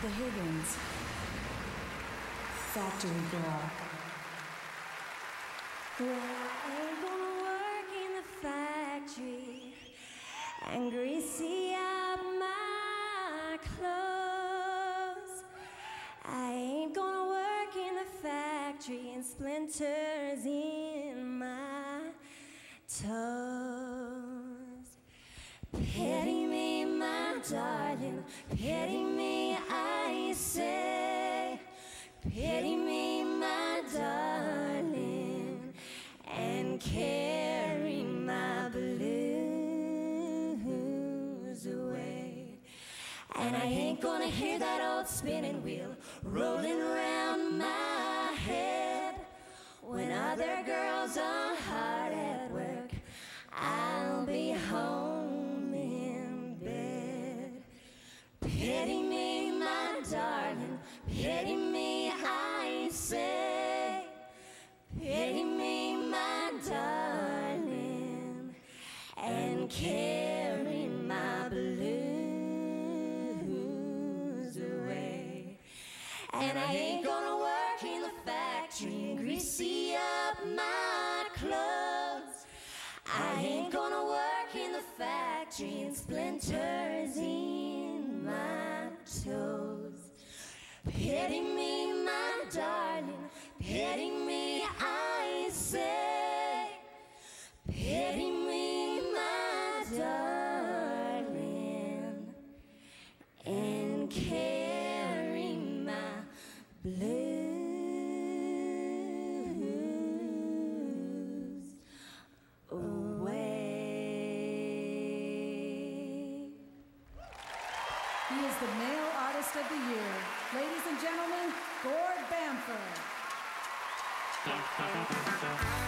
The Higgins. Factory girl. Well, I'm gonna work in the factory and greasy up my clothes. I ain't gonna work in the factory and splinters in my toes. Pity me, my darling, pity me, I say. Pity me, my darling, and carry my blues away. And I ain't gonna hear that old spinning wheel rolling around my head. When other girls are hard at work, I'll be home in bed. Pity me, my darling, pity me, I say. Pity me, my darling, and carry my blues away. And I ain't gonna work in the factory and greasy up my clothes. I ain't gonna work in the factory and splinters in my toes. Pity me, my darling, pity me, I say. Pity me, my darling, and carry my blues away. He is the male artist of the year. Ladies and gentlemen, Gord Bamford.